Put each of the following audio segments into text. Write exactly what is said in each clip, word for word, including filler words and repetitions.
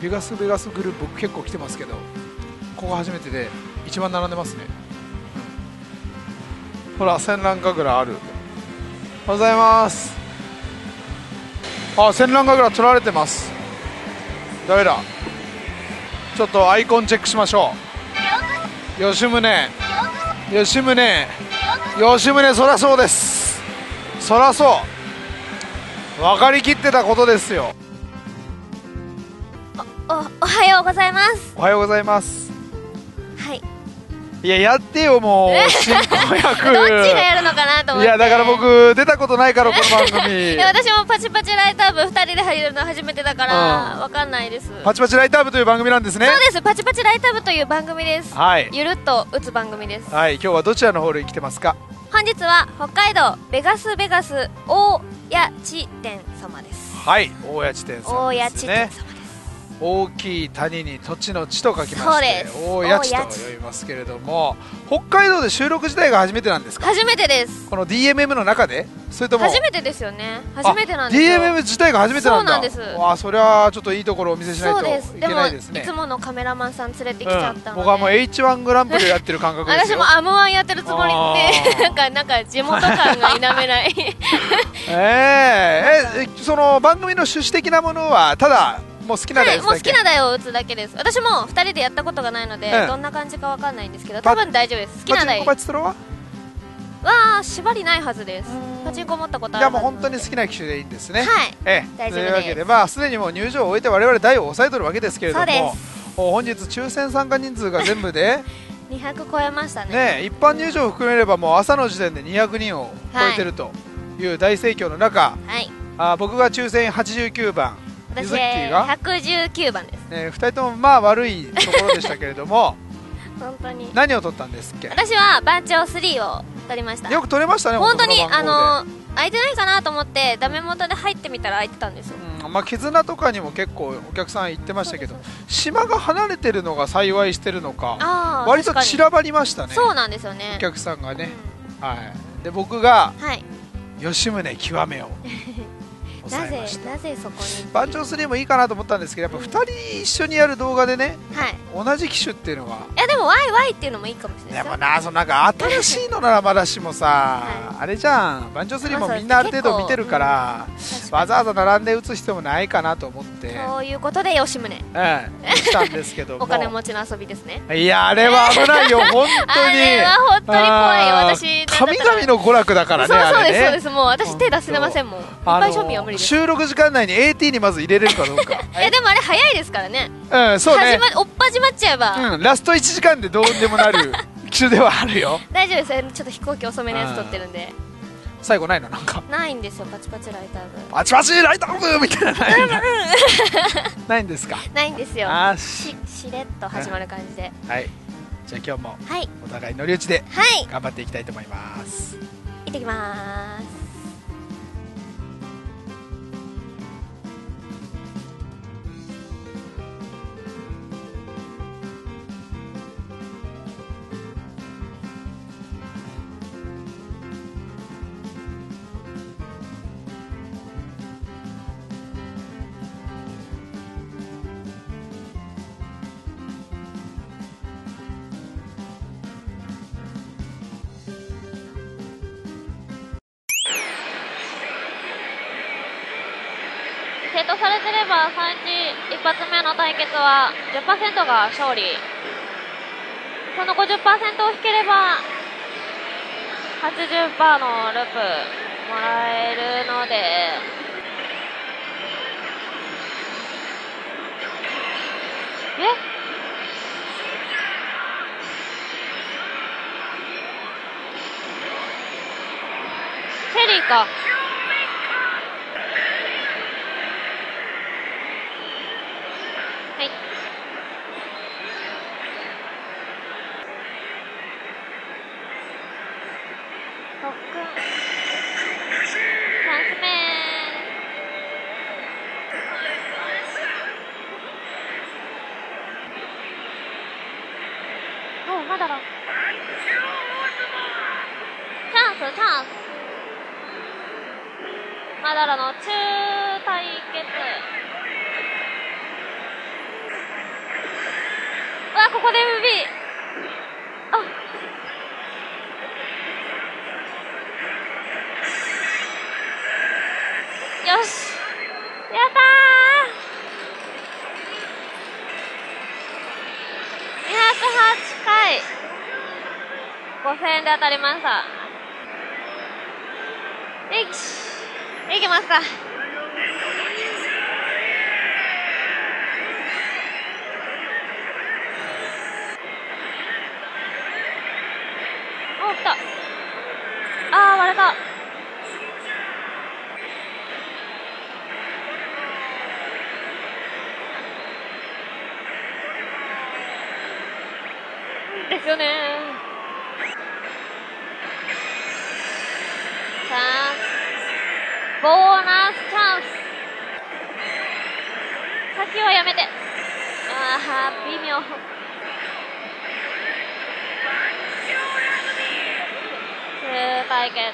ベガスベガスグループ僕結構来てますけど、ここ初めてで一番並んでますね。うん、ほら戦乱神楽ある。おはようございます。あ、戦乱神楽取られてます。ダメだ、ちょっとアイコンチェックしましょう。吉宗吉宗吉宗、そらそうです、そらそう、分かりきってたことですよ。お, お, おはようございます。おはようございます。はい。いや、やってよもう進行役どっちがやるのかなと思って。いや、だから僕出たことないからこの番組いや、私もパチパチライター部ふたりで入るの初めてだから、うん、わかんないです。パチパチライター部という番組なんですね。そうです、パチパチライター部という番組です。はい、ゆるっと打つ番組です。はい、今日はどちらのホールに来てますか？本日は北海道ベガスベガス大谷地店様です。はい、大谷地店様ですね。大きい谷に土地の地と書きまして大谷地と呼びますけれども、北海道で収録自体が初めてなんですか？初めてです。この ディーエムエム の中で、それとも初めてですよね。初めてなんですよ。 ディーエムエム 自体が初めてなんだ。そうなんです。わあ、それはちょっといいところをお見せしないといけないですね。でもいつものカメラマンさん連れてきちゃったので、うん、僕はもう エイチワン グランプリをやってる感覚ですよ私も エムワン やってるつもりでなんかなんか地元感が否めないえー、え、その番組の趣旨的なものはただもう好きな台を打つだけです。私もふたりでやったことがないので、うん、どんな感じかわかんないんですけど、多分大丈夫です。好きな台パチンコパチスロはわあ、縛りないはずです。パチンコ持ったことあるはず。いや、もう本当に好きな機種でいいんですね。はい、ええ、大丈夫です。というわけで、まあすでにもう入場を終えて我々台を抑えとるわけですけれども、本日抽選参加人数が全部でにひゃく超えましたね。ね、一般入場を含めればもう朝の時点でにひゃくにんを超えてるという大盛況の中、はい、あ、僕が抽選はちじゅうきゅうばん、私ひゃくじゅうきゅうばんです。ね、ふたりともまあ悪いところでしたけれども本当に何を取ったんですっけ？私は番長スリーを取りました。よく取れましたね。本当にあの空いてないかなと思ってダメ元で入ってみたら空いてたんですよ。うん、まあ絆とかにも結構お客さん行ってましたけど、島が離れてるのが幸いしてるのか、割と散らばりましたね。そうなんですよね、お客さんがね。うん、はい。で、僕が、はい、吉宗極めをなぜなぜそこに番長スリーもいいかなと思ったんですけど、やっぱふたり一緒にやる動画でね、うん、同じ機種っていうのは、いやでもワイワイっていうのもいいかもしれない。でもな、そのなんか新しいのならまだしもさ、はい、あれじゃん、番長スリーもみんなある程度見てるから、うん、わざわざ並んで打つ必要もないかなと思って、そういうことで吉宗、うん、したんですけどお金持ちの遊びですね。いや、あれは危ないよ本当にあれは本当に怖いよ。私神々の娯楽だからね。そうですそうです、もう私手出せませんもん。いっぱい庶民は無理。収録時間内に エーティー にまず入れれるかどうかいやでもあれ早いですからね。うん、そうね、おっ始まっちゃえば、うん、ラストいちじかんでどうでもなる機種ではあるよ大丈夫です、ちょっと飛行機遅めのやつ撮ってるんで。最後ないのなんかないんですよ、パチパチライター部、パチパチライター部みたいなないんですか？ないんですよ。あ、ししれっと始まる感じで、うん、はい。じゃあ今日もお互い乗り打ちで頑張っていきたいと思います。はい、行ってきます。セットされてればさんにち一発目の対決は じゅっパーセント が勝利、その ごじゅっパーセント を引ければ はちじゅっパーセント のループもらえるので、えっ、セリーか。まだだ、チャンスチャンス、まだらの中対決。わー、ここで エムブイ あっ、よし、やったー、にひゃくはちかいごせんえんで当たりました。いきいきますか。お、来た。あー、割れた。ですよねー。さあ、ボーナスチャンス。先はやめて。ああ、微妙。スーパーいけ。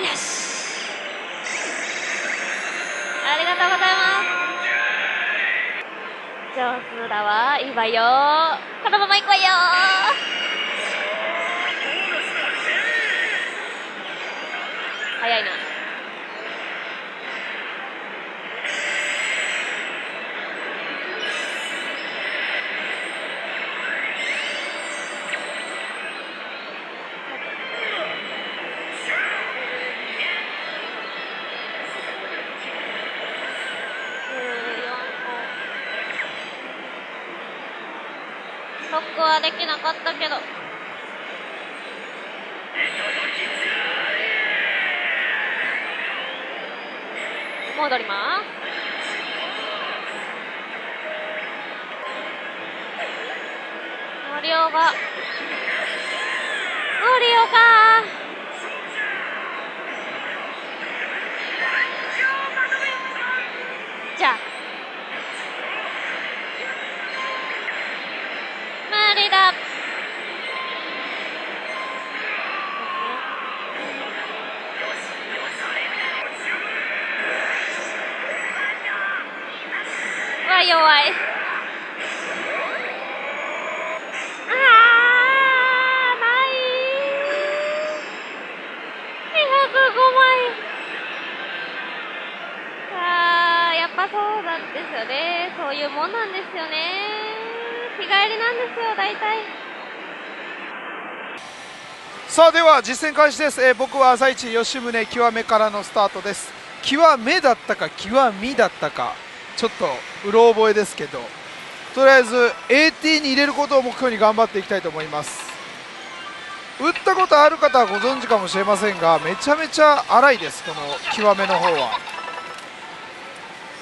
よし。ありがとうございます。上手だわ、いいわよ、このままいくわよ。早いな。そこはできなかったけど、戻ります。乗りようが乗りようか。弱い。ああ、ないにひゃくごまい。ああ、やっぱそうなんですよね。そういうもんなんですよね。日帰りなんですよ、大体。さあ、では実戦開始です。えー、僕は朝一吉宗極めからのスタートです。極めだったか極みだったかちょっとうろ覚えですけど、とりあえず エーティー に入れることを目標に頑張っていきたいと思います。打ったことある方はご存知かもしれませんが、めちゃめちゃ荒いです。この極めの方は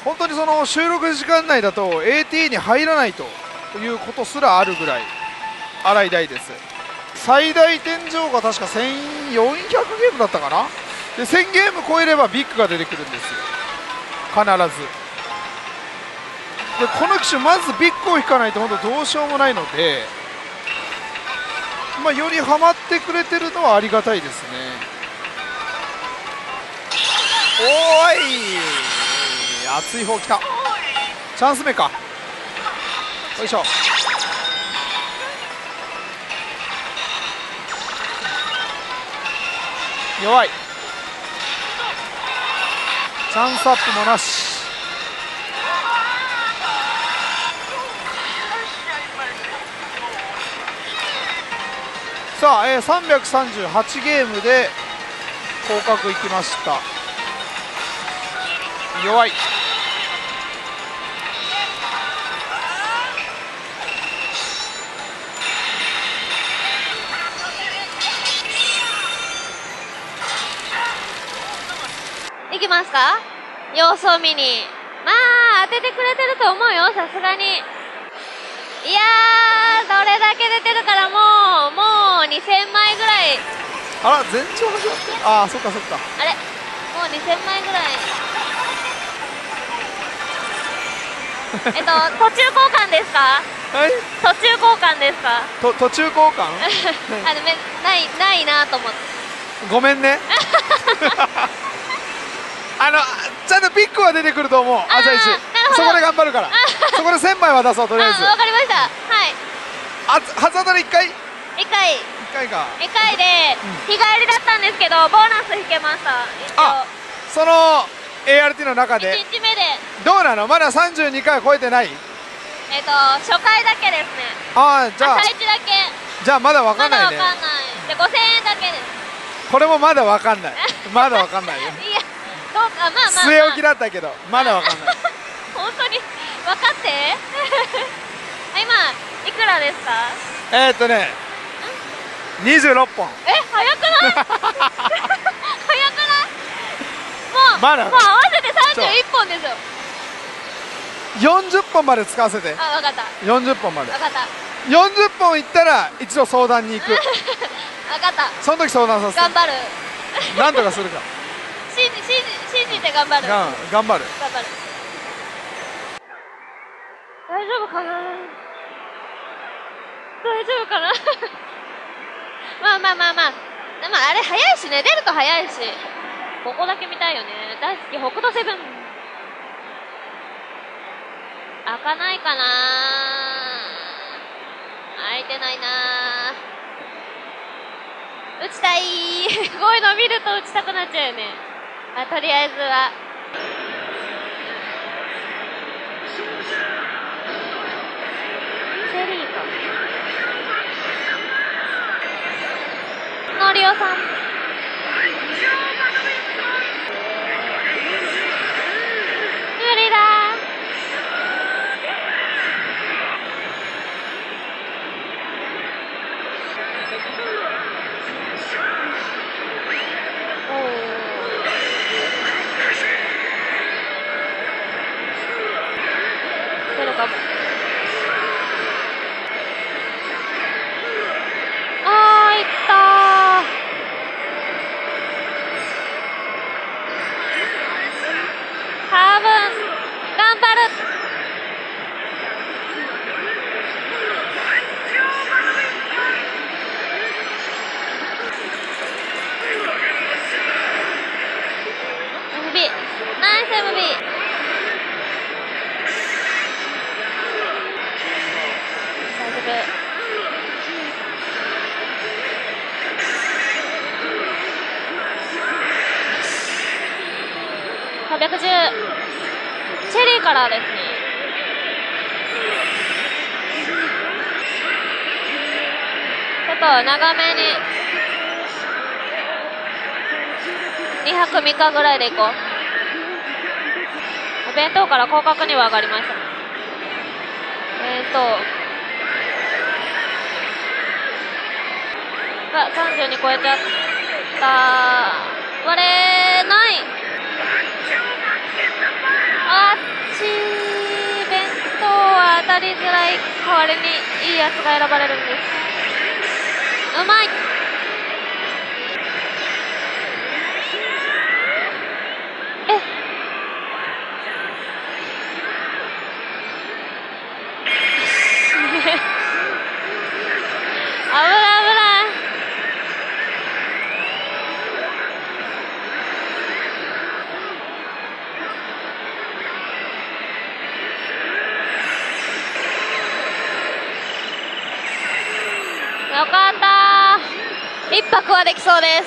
本当にその収録時間内だと エーティー に入らないということすらあるぐらい荒い台です。最大天井が確かせんよんひゃくゲームだったかな。でせんゲーム超えればビッグが出てくるんですよ、必ず。でこの機種、まずビッグを引かないと本当どうしようもないので、まあ、よりハマってくれてるのはありがたいですね。おーい、熱い方きた。チャンス目か。よいしょ。弱い。チャンスアップもなし。さあ、えー、さんびゃくさんじゅうはちゲームで降格いきました。弱い。いきますか、様子を見に。まあ当ててくれてると思うよ、さすがに。いやー、どれだけ出てるからもうもうにせんまいぐらい。あら、全長始まってる。ああ、そっかそっか。あれ、もうにせんまいぐらい。えっと、途中交換ですか。はい、途中交換ですか。と、途中交換。あの、め、ない、ないなと思って。ごめんね。あのちゃんとビッグは出てくると思う、朝一そこで頑張るから、そこでせんまいは出そう、とりあえず。わかりました。はい、初当たりいっかいいっかいいっかいかいっかいで日帰りだったんですけど、ボーナス引けました。あ、その エーアールティー の中でいちにちめでどうなの、まださんじゅうにかい超えてない。えっと初回だけですね。ああ、じゃあ朝一だけ。じゃあまだわかんないね。まだわかんないで、ごせんえんだけです。これもまだわかんない、まだわかんないよ。いや、どうか、まあまあ据え置きだったけど、まだわかんない。本当に分かって。今いくらですか？えっとね、にじゅうろっぽん。え、早くない？早くない？もう、まだもう合わせてさんじゅういっぽんですよ。よんじゅっぽんまで使わせて。あ、分かった。よんじゅっぽんまで。分かった。よんじゅっぽんいったら一度相談に行く。分かった。その時相談させて。頑張る。なんとかするか。信じ、信じ、信じて頑張る。頑張る。頑張る。大丈夫かな。大丈夫かな。まあまあまあまあ。でもあれ早いしね、出ると早いし。ここだけ見たいよね。大好き北斗セブン。開かないかなー。開いてないなー。打ちたいー。こういうの見ると打ちたくなっちゃうよね。まあ、とりあえずはセリーとのりおさん。無理だー。さんびゃくじゅう、チェリーからですね。ちょっと長めににはくみっかぐらいでいこう。お弁当から広角には上がりました。えーとあ、さんじゅうに超えちゃった。割れない。あっち、弁当は当たりづらい代わりにいいやつが選ばれるんです。うまい。えっ、危ない危ない。よかったー。一泊はできそうです。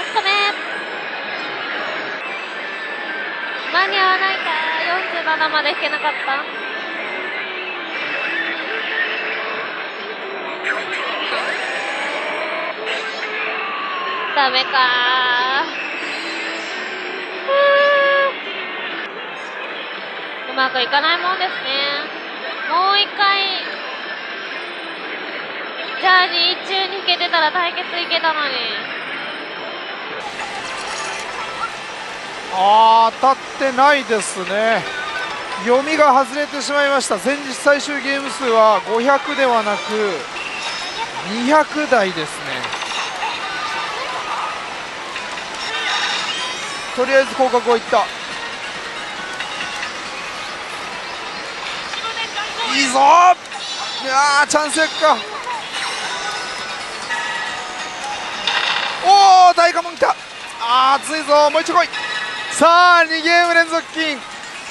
お疲れ。間に合わないか。よんじゅうななまで引けなかった。ダメかー。うまくいかないもんですね。もう一回ジャーニー一中に引けてたら対決いけたのに。あー、当たってないですね。読みが外れてしまいました。前日最終ゲーム数はごひゃくではなくにひゃく台ですね。とりあえず広角をいった。いいぞ。やー、チャンスか。おお、大家門来た。あー、熱いぞ、もう一度来い。さあ、にゲーム連続金、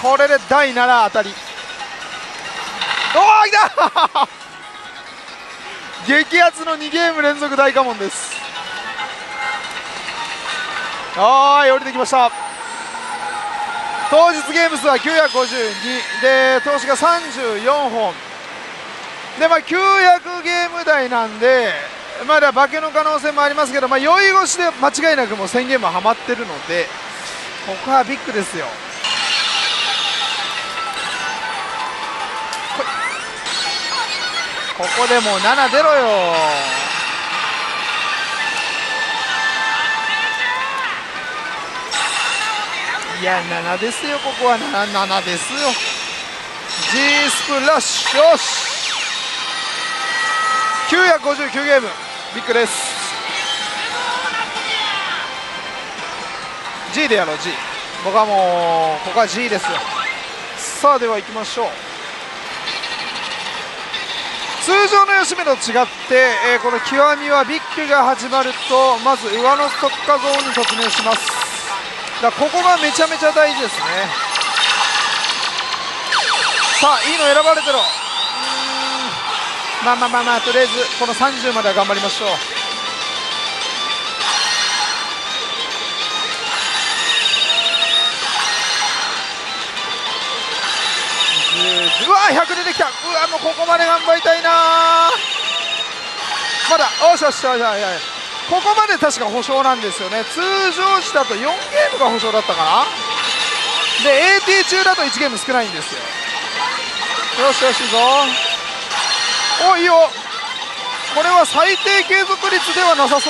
これでだいなな当たり。おお、来た激アツのにゲーム連続大家門です。はい、降りてきました。当日ゲーム数はきゅうひゃくごじゅうにで、投資がさんじゅうよんほんで、まあ、きゅうひゃくゲーム台なんで、まだ化けの可能性もありますけど、まあ、酔い越しで間違いなくもうせんゲームはハマってるので、ここはビッグですよ。ここでもうなな出ろよ。いや、ななですよ、ここは。 なな, ななですよ。 G スプラッシュ、よし。きゅうひゃくごじゅうきゅうゲーム、ビッグです。 G でやろう、 G。 僕はもうここは G ですよ。さあ、では行きましょう。通常の吉目と違って、えー、この極みはビッグが始まるとまず上のストッカーゾーンに突入します。だからここがめちゃめちゃ大事ですね。さあ、いいの選ばれてろ。まあまあまあまあ、とりあえずこのさんじゅうまでは頑張りましょう。うわー、ひゃく出てきた。うわー、もうここまで頑張りたいな。まだ、おしゃしゃしゃ、ここまで確か保証なんですよね。通常時だとよんゲームが保証だったかな。で エーティー 中だといちゲーム少ないんですよ。よしよし、いいぞ。お、いいよ。これは最低継続率ではなさそ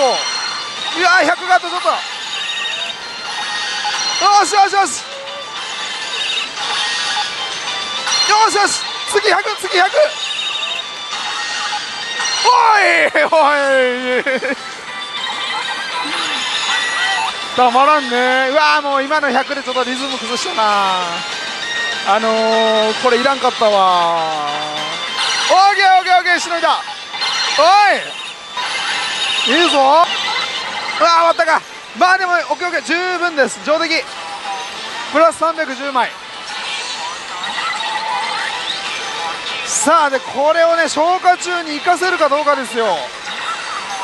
う。いやー、ひゃくがあとちょっと。よしよしよしよしよし、次ひゃく、次ひゃく。おいおいたまらんね。うわー、もう今のひゃくでちょっとリズム崩したな。あのー、これいらんかったわ。オーケーオーケーオーケー、しのいだ。おい、いいぞ。ああ、終わったか。まあでもオッケーオッケー、十分です。上出来プラスさんびゃくじゅうまい。さあ、でこれをね、消化中に生かせるかどうかですよ。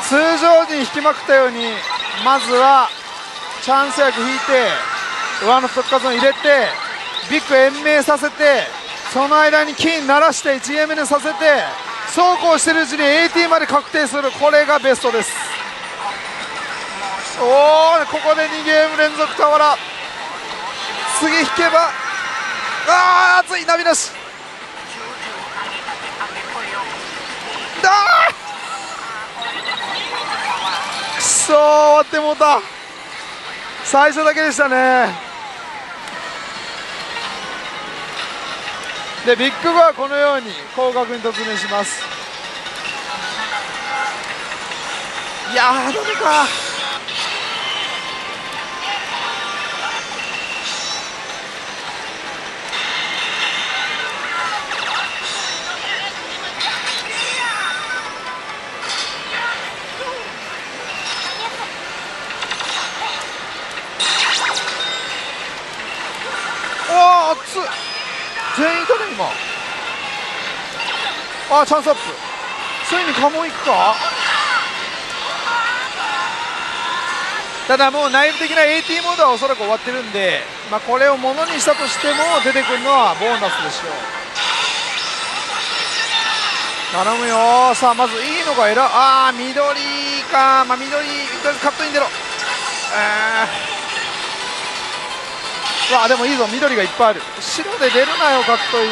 通常時に引きまくったように、まずはチャンス役引いて、上のストッカーゾーン入れて、ビッグ延命させて、その間に金鳴らして ジーエムエヌ させて、そうこうしてるうちに エーティー まで確定する。これがベストです。おお、ここでにゲーム連続俵。次引けば、ああ、熱い波なしだー。くそー、終わってもうた。最初だけでしたね。で、ビッグごはこのように広角に突入します。いやー、どうか。おー、熱っ。全員いたね、今。あー、チャンスアップ。ついにカモンいくか。ただもう内部的な エーティー モードはおそらく終わってるんで、まあ、これをものにしたとしても出てくるのはボーナスでしょう。頼むよー。さあ、まずいいのが選ぶ。あー、緑か。まあ、緑、とりあえずカットイン出ろ。えーわあ、でもいいぞ、緑がいっぱいある。白で出るなよ、カットイン。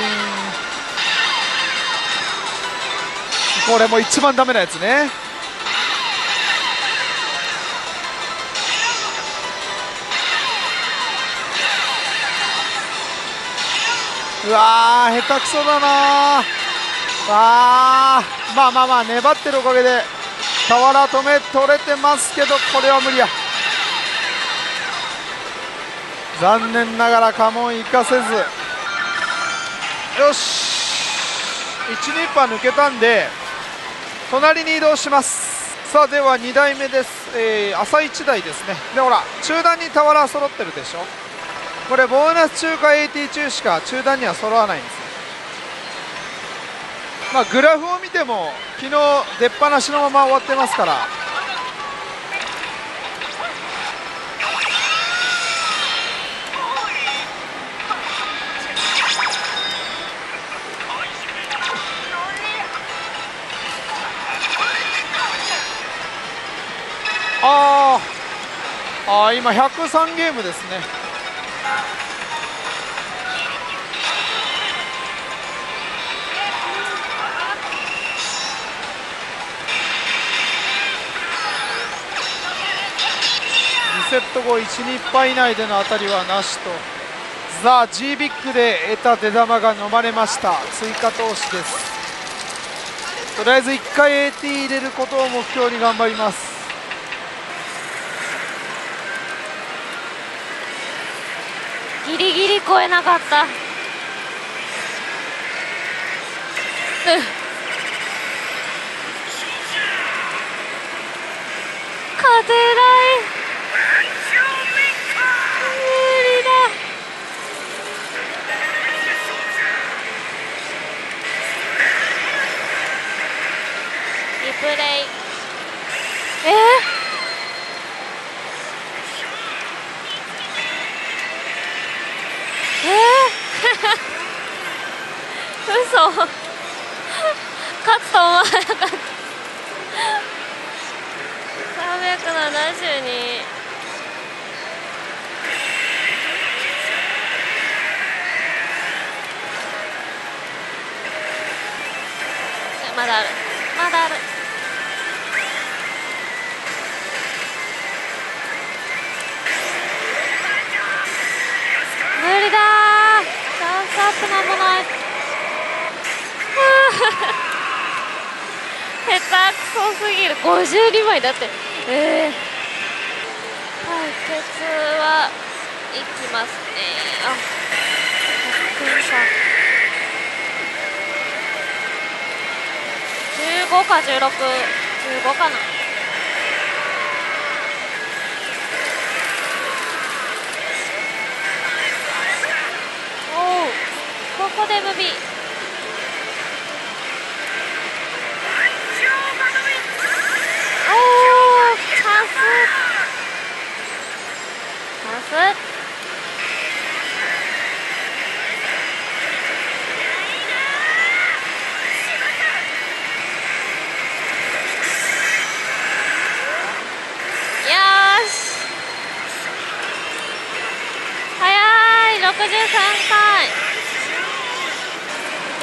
これも一番ダメなやつね。うわー、下手くそだなー。あー、まあまあまあ、粘ってるおかげで俵止め取れてますけど、これは無理や。残念ながら家紋生かせず。よし、いち、に波抜けたんで隣に移動します。さあではにだいめです。えー、朝いちだいですね。でほら中段に俵揃ってるでしょ。これボーナス中華 エーティー 中しか中段には揃わないんですよ。まあ、グラフを見ても昨日出っ放しのまま終わってますから、ああ今ひゃくさんゲームですね。にセット後 いち、に 敗以内での当たりはなしと、ザ・Gビッグで得た出玉が飲まれました。追加投資です。とりあえずいっかい エーティー 入れることを目標に頑張ります。ギリギリ越えなかった。勝てない無理だ。リプレイえっ勝つと思わなかった。さんびゃくななじゅうに。まだあるまだある。無理だー。チャンスアップなんもない。下手くそすぎる。ごじゅうにまいだって。ええー、対決はいきますね。あっひゃくさん じゅうごかじゅうろく じゅうごかな。おおここでムビーろくじゅうさんかい行き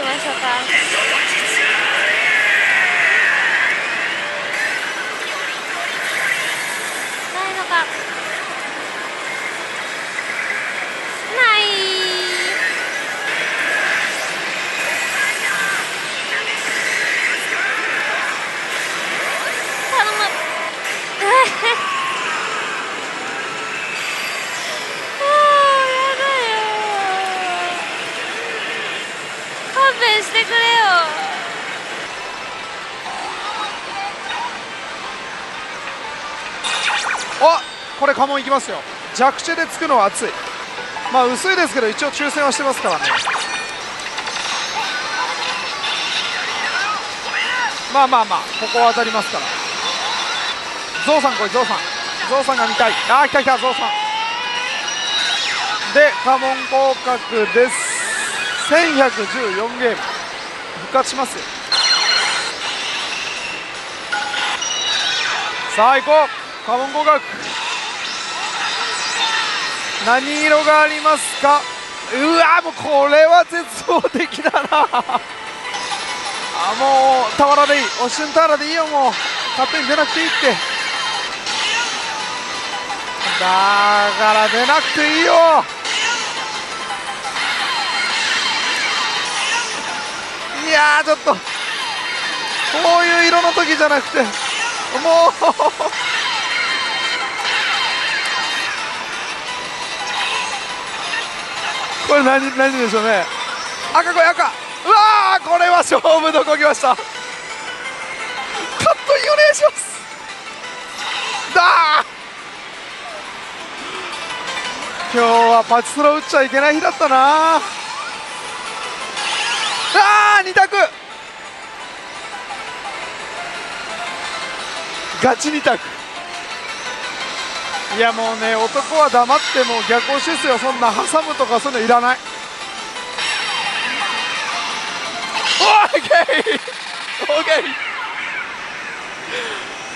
ましょうか。ないのかない。頼むしてくれよ。あ、これ家紋いきますよ。弱手で突くのは熱い。まあ薄いですけど一応抽選はしてますからね。まあまあまあここは当たりますから。ゾウさん来いゾウさん。ゾウさんが見たい。あー来た来たゾウさん。で家紋合格です。せんひゃくじゅうよんゲーム復活しますよ。さあ行こう。家紋合格何色がありますか。うわもうこれは絶望的だなあ。もう俵でいい。おしゅん俵でいいよ。もう勝手に出なくていいって。だから出なくていいよ。いやーちょっとこういう色の時じゃなくてもうこれ何何でしょうね。赤これ赤。うわーあー、これは勝負どこ来ました。カットインお願いします。だー、今日はパチスロ打っちゃいけない日だったな。あー、に択、ガチに択。いやもうね、男は黙ってもう逆押しですよ。そんな挟むとかそういうのいらない。オーケー、オーケ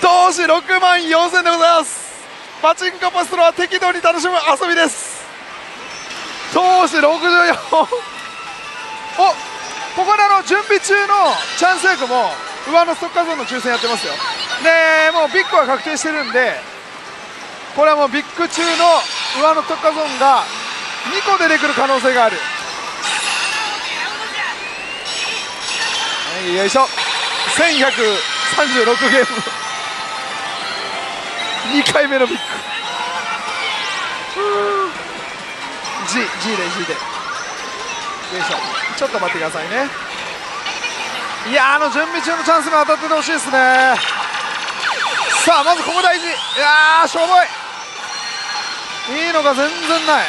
ー。投資ろくまんよんせんでございます。パチンコパチスロは適度に楽しむ遊びです。投資ろくじゅうよん。お、ここであの準備中のチャンス役も上のストッカーゾーンの抽選やってますよ。でもうビッグは確定してるんで、これはもうビッグ中の上のストッカーゾーンがにこ出てくる可能性がある。よいしょ、せんひゃくさんじゅうろくゲームにかいめのビッグ。 G, G で G でよいしょ、ちょっと待ってくださいね。いやー、あの準備中のチャンスが当たっててほしいですね。さあまずここ大事。いやー、しょぼい、いいのが全然ない。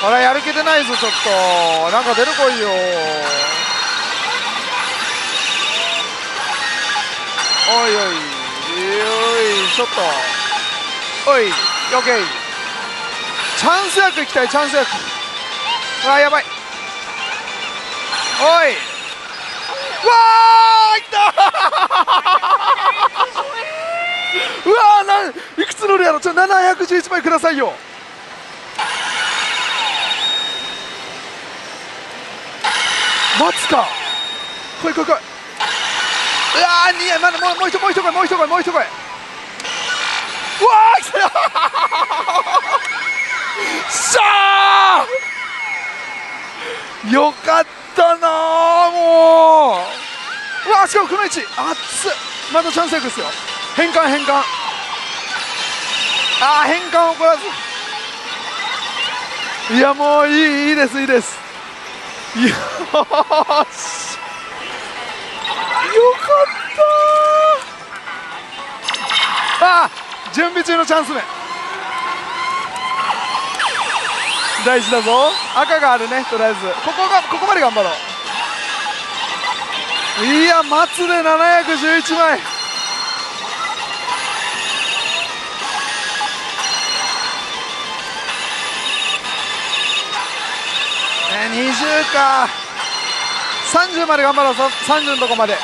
あれやる気出ないぞ、ちょっとなんか出るこいよ。おいおいおい、ちょっとおい、オッケー。チャンス役いきたい、チャンス役。あー、やばい。おい、わあ、いった。うわー、なんいくつのるやろ。ちょ、ななひゃくじゅういちまいくださいよ。待つか、来い来い来い。うわあ、にや、まだもうもう一回もう一回もう一回もう一回。うわあ、来た。しゃー、よかったなー、もう。うわあ、しかもこの位置、あっつ。まだチャンス役ですよ。変換変換。ああ、変換を怒らず。いやもういい、いいです、いいです。よーし、よかったー。あー、準備中のチャンス目大事だぞ。赤があるね、とりあえずここが、ここまで頑張ろう。いや、待つでななひゃくじゅういちまい。にじゅうか、さんじゅうまで頑張ろう。さんじゅうのとこまで。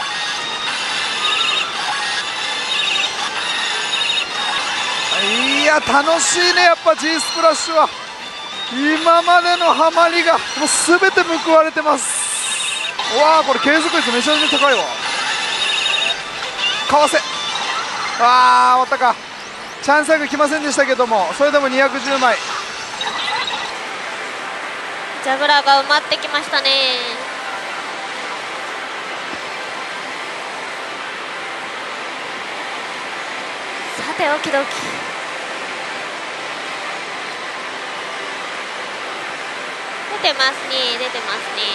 いや楽しいね、やっぱ G スプラッシュは今までのハマりがもう全て報われてます。うわー、これ継続率めちゃめちゃ高いわ。かわせ。あー、終わったか。チャンス役来ませんでしたけども、それでもにひゃくじゅうまい。ジャグラーが埋まってきましたね。さて、オキドキ。出てますね、出てますね。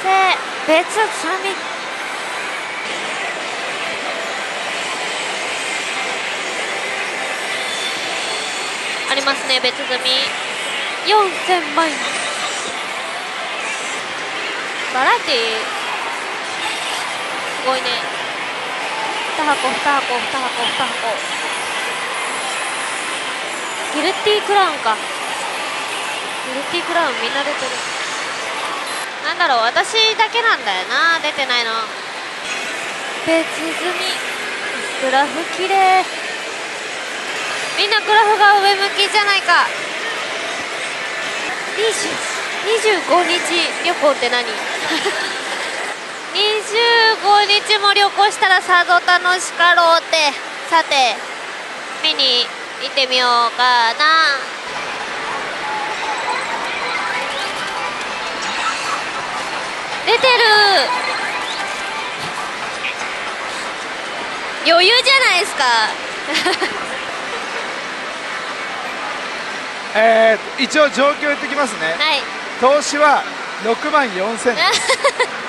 先生、別つまみ。ありますね、別積みよんせんまい。バラエティすごいね。にはこにはこにはこにはこ。ギルティークラウンか。ギルティークラウンみんな出てる。なんだろう、私だけなんだよな、出てないの。別積みグラフ綺麗。みんなグラフが上向きじゃないか。にじゅうごにち旅行って何？ にじゅうごにちも旅行したらさぞ楽しかろうって。さて、見に行ってみようかな。出てる、余裕じゃないですか。えー、一応状況言ってきますね、はい、投資はろくまんよんせん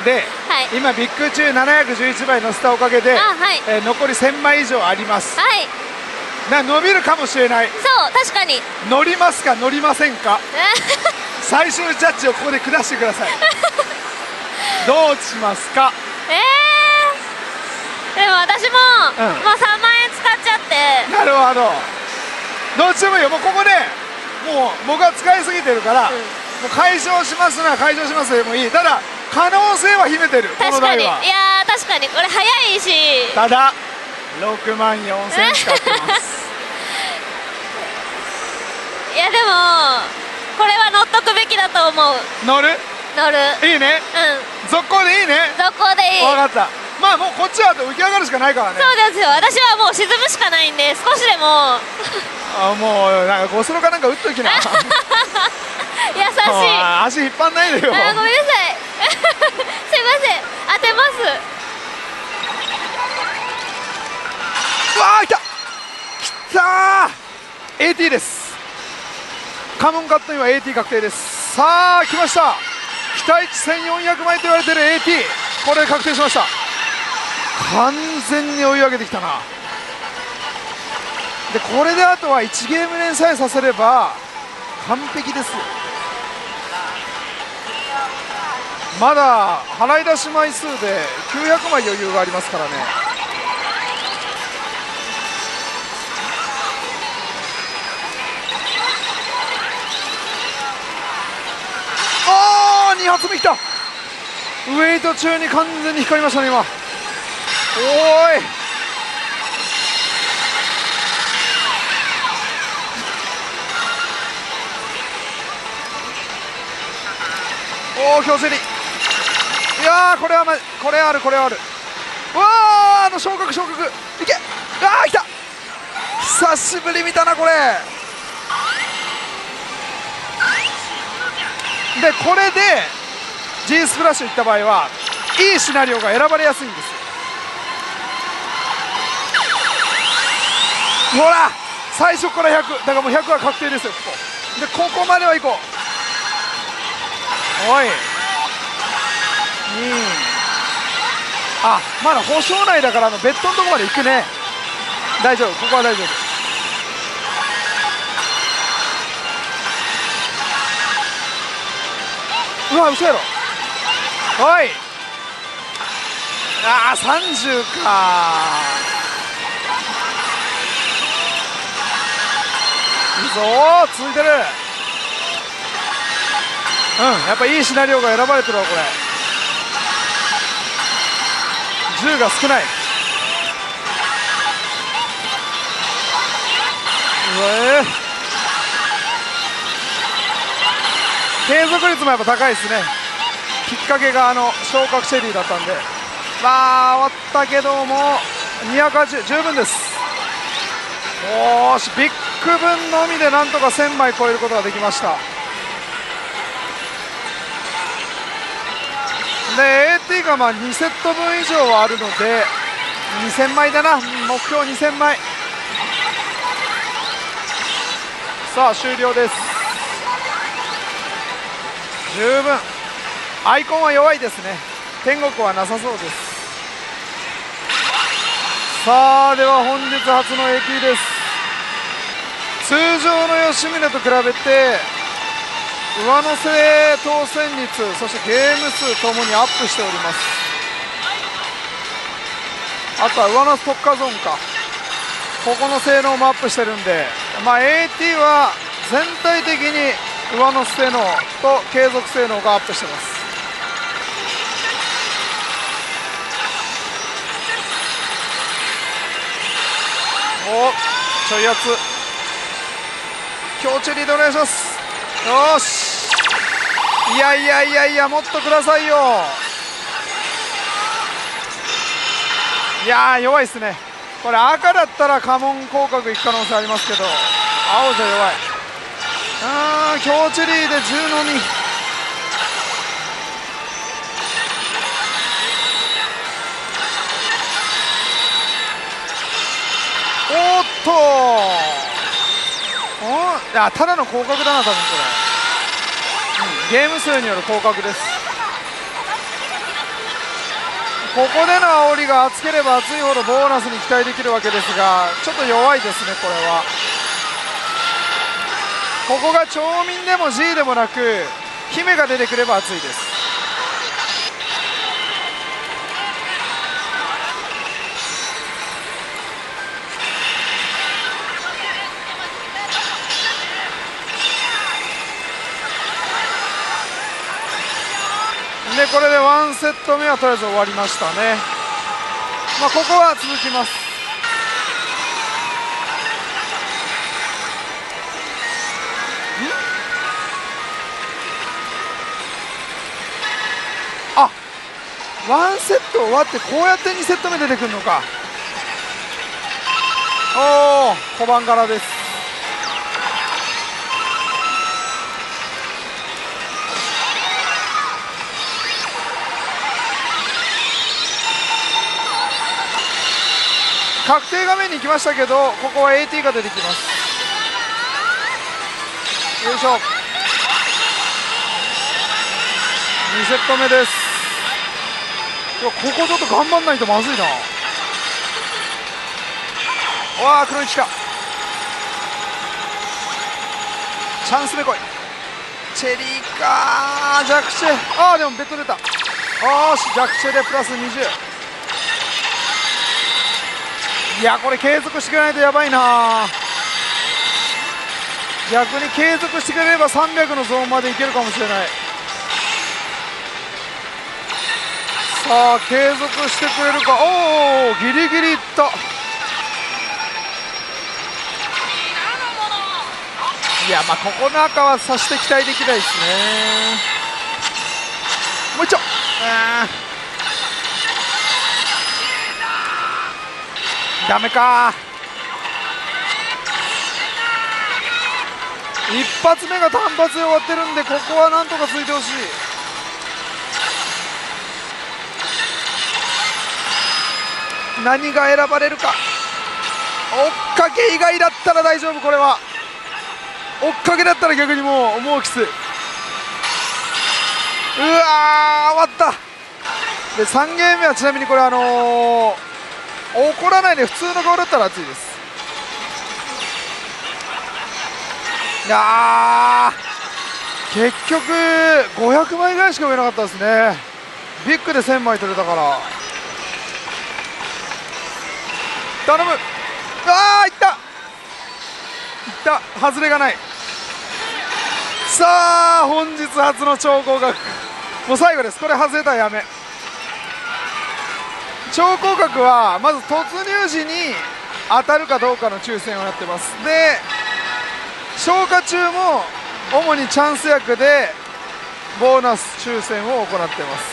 で、はい、今ビッグ中ななひゃくじゅういちばいのせたおかげで、はい、えー、残りせんまい以上あります、はい、な伸びるかもしれない。そう、確かに乗りますか乗りませんか最終ジャッジをここで下してくださいどうしますか。えー、でも私も、うん、もうさんまんえん使っちゃって。なるほど、どっちでもいいよ。もうここでもう僕は使いすぎてるから、うん、もう解消しますな解消しますでもいい。ただ可能性は秘めてる。確かに、いやー確かにこれ早いし、ただろくまんよんせん使ってますいやでもこれは乗っとくべきだと思う。乗る乗るいいね、うん、続行でいいね。続行でいい。分かった。まあもうこっちは浮き上がるしかないからね。そうですよ、私はもう沈むしかないんで、少しでもあもうなんかゴスロかなんか打っときな優しい。足引っ張んないでよ。あごめんなさいすいません、当てます。わー、来た来たー エーティー です。カモンカットには エーティー 確定です。さあ来ました、期待値せんよんひゃくまいと言われてる エーティー、 これ確定しました。完全に追い上げてきたな。でこれであとはいちゲーム連さえさせれば完璧ですよ。まだ払い出し枚数できゅうひゃくまい余裕がありますからね。にはつめきた。ウェイト中に完全に光りましたね今。おーいおお強制に、いやーこれはまこれあるこれある。うわーあの昇格昇格いけ、あーきた、久しぶり見たなこれで。これで G スプラッシュいった場合はいいシナリオが選ばれやすいんですよ。ほら最初からひゃくだからもうひゃくは確定ですよ。ここでここまではいこう。おい、うん、あまだ保証内だからあのベッドのとこまで行くね。大丈夫、ここは大丈夫。うわ嘘やろ。おいああさんじゅうかいいぞー、続いてる。うんやっぱいいシナリオが選ばれてるわこれ。じゅうが少ない。うわ継続率もやっぱ高いですね。きっかけがあの昇格シェリーだったんで、まあ終わったけどもにひゃくはちじゅう十分です。よしビッグ分のみでなんとかせんまい超えることができました。で エーティー がまあにセット分以上はあるのでにせんまいだな、目標にせんまい。さあ終了です。十分アイコンは弱いですね。天国はなさそうです。さあでは本日初の エーティー です。通常の吉宗と比べて上乗せ当選率そしてゲーム数ともにアップしております。あとは上乗せ特化ゾーンか、ここの性能もアップしてるんで、まあ、エーティー は全体的に上乗せ性能と継続性能がアップしてます。おちょいやつ強チェリーでお願いします。よしいやいやいやいやもっとくださいよ。いやー弱いっすねこれ。赤だったら家紋降格いく可能性ありますけど青じゃ弱い。あー強チェリーでじゅうのに。おっとおあ、ただの降格だな、多分これ、うん、ゲーム数による降格です。ここでの煽りが厚ければ厚いほどボーナスに期待できるわけですが、ちょっと弱いですね、これは。ここが町民でも G でもなく、姫が出てくれば厚いです。でこれでワンセット目はとりあえず終わりましたね。まあ、ここは続きます。あ、ワンセット終わってこうやってにセット目出てくるのか。おお、小判柄です。確定画面に行きましたけど、ここは エーティー が出てきます。よいしょ、にセット目です。いや、ここちょっと頑張んないとまずいな。わあ、黒いきた。チャンス目来い、チェリーかー、ジャクチェ。ああ、でもベッド出た。よし、ジャクチェでプラスにじゅう。いや、これ継続してくれないとやばいな。逆に継続してくれればさんびゃくのゾーンまでいけるかもしれない。さあ、継続してくれるか。おお、ギリギリいった。いや、まあここの赤はさして期待できないですね。もう一丁、うん、ダメか。一発目が単発で終わってるんで、ここはなんとかついてほしい。何が選ばれるか。追っかけ以外だったら大丈夫。これは追っかけだったら逆にもうもうきつい。うわー、終わった。でさんゲーム目はちなみにこれあのー怒らないで、普通の顔だったら熱いです。あー、結局ごひゃくまいぐらいしか売れなかったですね。ビッグでせんまい取れたから。頼む。あー、いったいった、外れがない。さあ、本日初の超高額、もう最後です。これ外れたらやめ。超広角はまず突入時に当たるかどうかの抽選をやってます。で消化中も主にチャンス役でボーナス抽選を行ってます。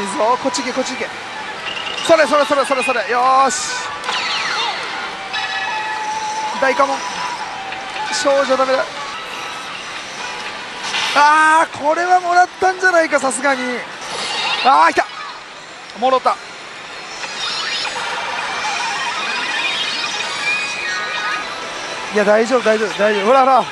いいぞ、こっち行けこっち行け、それそれそれそれそれ、よーし、大家紋少女ダメだ。あー、これはもらったんじゃないか、さすがに。ああ、いた、もろた。いや、大丈夫大丈夫大丈夫。ほらほら、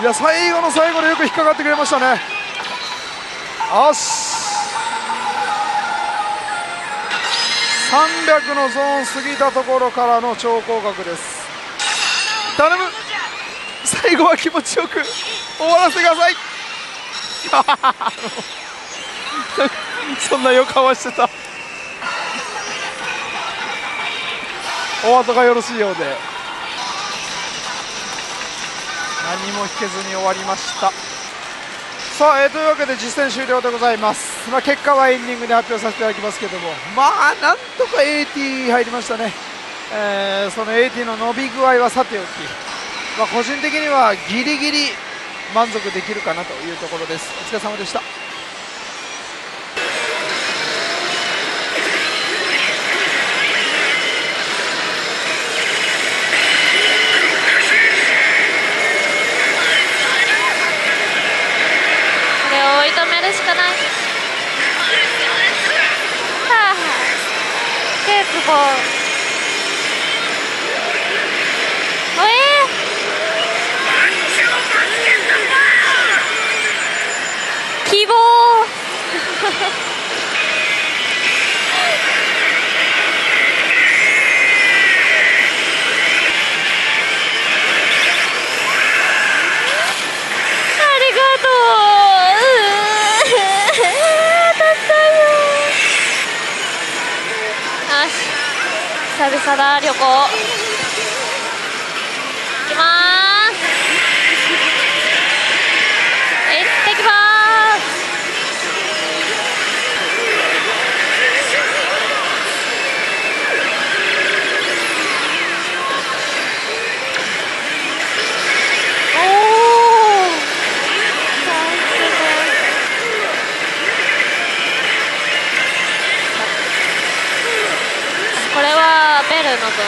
いや、最後の最後でよく引っかかってくれましたね。よし、さんびゃくのゾーン過ぎたところからの超広角です。頼む、最後は気持ちよく終わらせてください。そんなよかわしてた。お後がよろしいようで。何も引けずに終わりました。さあ、えー、というわけで実戦終了でございます。まあ、結果はエンディングで発表させていただきますけども、まあなんとか エーティー 入りましたね。えー、その エーティー の伸び具合はさておき、まあ個人的にはギリギリ満足できるかなというところです。お疲れ様でした。これを追い止めるしかない。はあ。ごい。えー、希望久々だ、旅行行きまーす。行ってきまーす。これはベルの分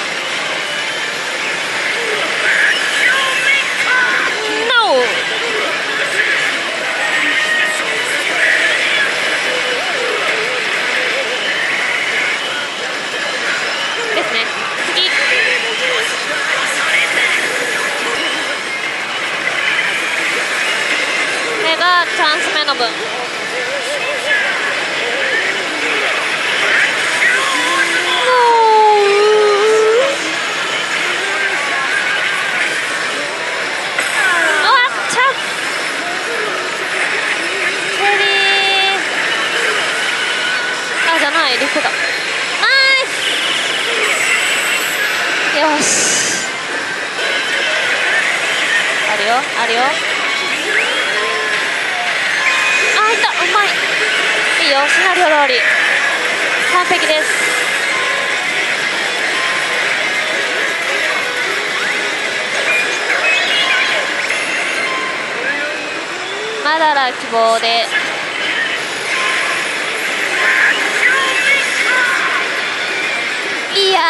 ノー！ ですね。次。これがチャンス目の分。よし、あるよあるよ、あーいった、うまい、いいよ、シナリオ通り完璧です。まだら希望でいいや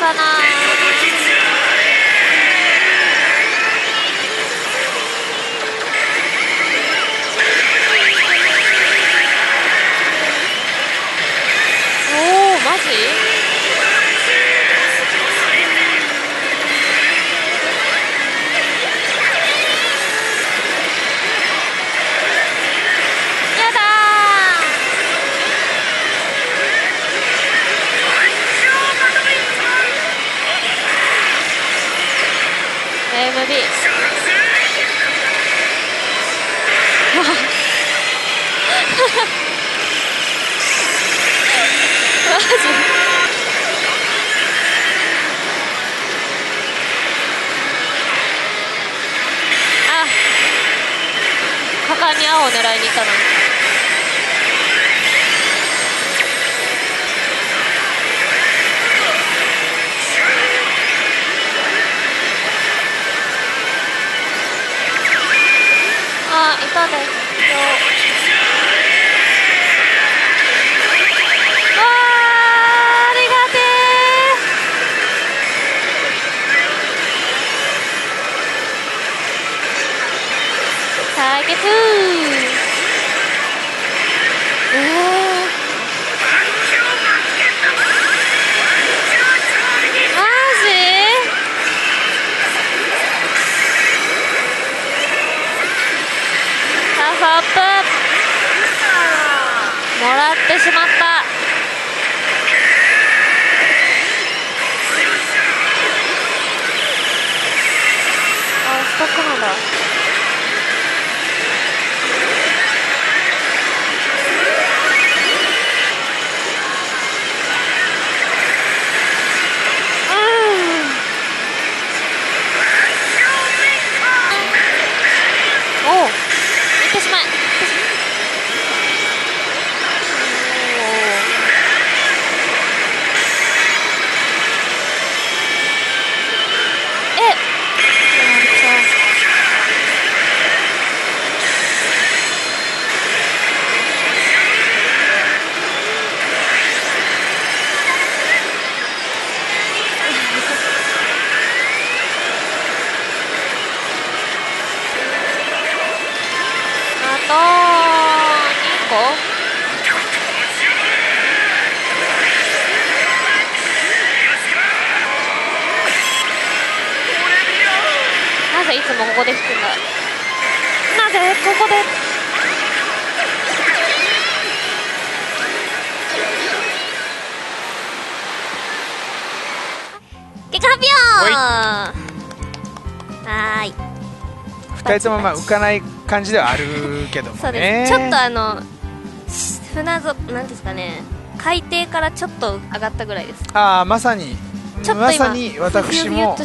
かな。おお、マジ？果敢に青を狙いに行ったのに。あ、いたです。しまった。あ、スタックなんだ。うん。おう、行ってしまえ。ここで引くんだ。なぜここで結果発表。はーい、ふたりともまあ浮かない感じではあるけどもね。そうです。ちょっとあの船底なんですかね、海底からちょっと上がったぐらいです。ああ、まさにちょっと今まさに私も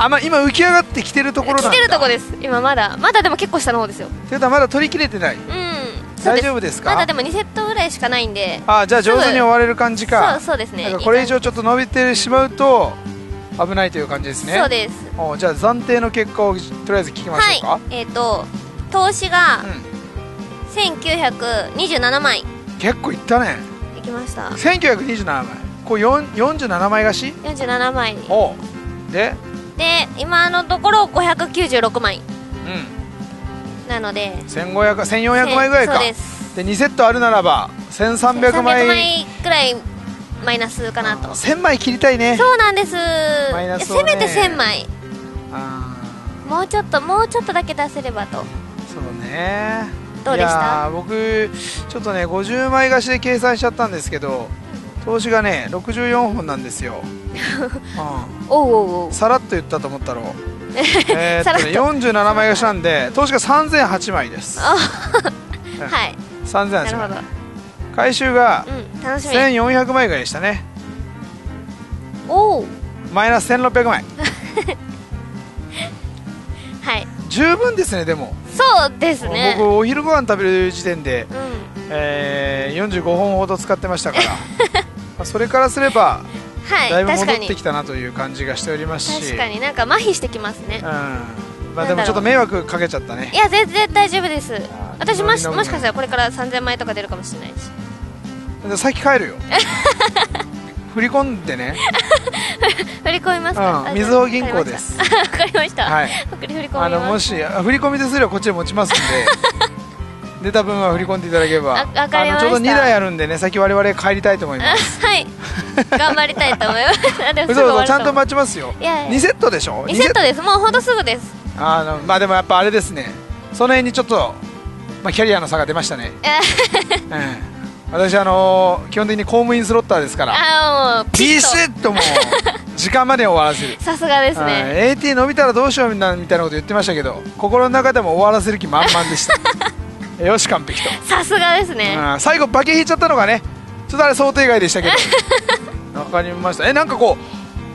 あ、まあ、今浮き上がってきてるところなんだ。来てるとこです。今まだまだでも結構下の方ですよ。ということはまだ取り切れてない。うん、大丈夫ですか。まだでもにセットぐらいしかないんで。あ、じゃあ上手に終われる感じか。そう、そうですね。これ以上ちょっと伸びてしまうと危ないという感じですね。そうです。お、じゃあ暫定の結果をとりあえず聞きましょうか。はい、えっ、ー、と投資がせんきゅうひゃくにじゅうななまい。結構いったね。いきました。せんきゅうひゃくにじゅうななまい。こうよんじゅうななまい貸し？よんじゅうななまいに。おう。で？で、今のところごひゃくきゅうじゅうろくまい。うん。なのでせんごひゃく、せんよんひゃくまいぐらいか。そうです。で、にセットあるならばせんさんびゃくまい。せんさんびゃくまいぐらいマイナスかなと。せんまい切りたいね。そうなんです。マイナスをね。せめてせんまい。ああ。もうちょっと、もうちょっとだけ出せればと。そうね。どうでした？いやー、僕ちょっとねごじゅうまい貸しで計算しちゃったんですけど。投資がねろくじゅうよんほんなんですよ。さらっと言ったと思ったろう。えっとねよんじゅうななまい貸しなんで投資がさんぜんはちまいです。はい、さんぜんはちまい。回収がせんよんひゃくまいぐらいでしたね。おお、マイナスせんろっぴゃくまい。はい、十分ですね。でもそうですね、僕お昼ご飯食べる時点でよんじゅうごほんほど使ってましたから、それからすればだいぶ戻ってきたなという感じがしておりますし、確かになんか麻痺してきますね。まあでもちょっと迷惑かけちゃったね。いや全然大丈夫です。私もしかしたらこれからさんぜんまいとか出るかもしれないし、先帰るよ。振り込んでね。振り込みますか。みずほ銀行です。わかりました。振り込み手数料こっちで持ちますんで、出た分は振り込んでいただければ。ちょうどにだいあるんでね、先我々帰りたいと思います。はい、頑張りたいと思います。ちゃんと待ちますよ。にセットでしょ。にセットです。もうほんとすぐです。あのまあでもやっぱあれですね、その辺にちょっとキャリアの差が出ましたね。私あの基本的に公務員スロッターですから、ビシッともう時間まで終わらせる。さすがですね。 エーティー 伸びたらどうしようみたいなこと言ってましたけど、心の中でも終わらせる気満々でした。よし、完璧と。さすがですね。最後バケ引いちゃったのがね、ちょっとあれ想定外でしたけど。わかりました。え、なんかこう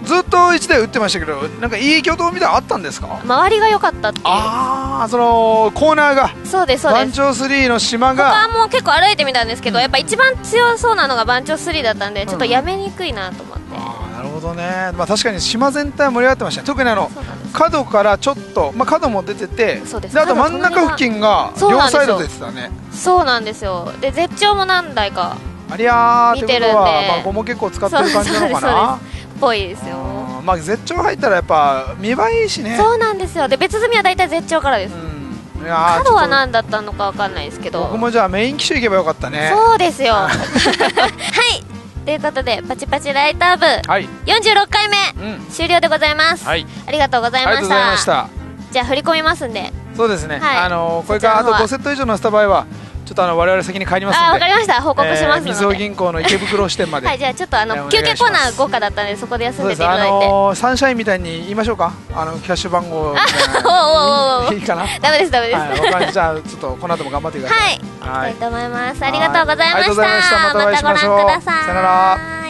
ずっといちだい打ってましたけど、なんかいい挙動みたいなのあったんですか。周りが良かったっていう。ああ、そのコーナーが。そうです、そうです。番長スリーの島が他も結構歩いてみたんですけど、やっぱ一番強そうなのが番長スリーだったんで、ちょっとやめにくいなと思って。ああ、なるほどね。まあ確かに島全体盛り上がってましたね。特にあの角からちょっと、まあ、角も出てて、であと真ん中付近が両サイド出てたね。そうなんですよ。で絶頂も何台かありゃー見てるんで、まあ、ゴも結構使ってる感じなのかなっぽいですよ。まあ絶頂入ったらやっぱ見栄えいいしね。そうなんですよ。で別積みは大体絶頂からです、うん。角は何だったのかわかんないですけど、僕もじゃあメイン機種行けばよかったね。そうですよ。はいということでパチパチライター部よんじゅうろっかいめ、うん、終了でございます、はい、ありがとうございました。じゃあ振り込みますんで。そうですね、はい、あのこれからあとごセット以上のした場合はちょっとあの我々先に帰りますので。あ、わかりました。報告しますので、えー、みずほ銀行の池袋支店まではい、じゃあちょっとあの休憩コーナー豪華だったのでそこで休んでいただいて、あのー、サンシャインみたいに言いましょうか。あのキャッシュ番号みたいな。いいかな。ダメですダメです、はい、じゃあちょっとこの後も頑張ってください。はい、はい、行きたいと思います。ありがとうございました。またご覧ください。さよなら。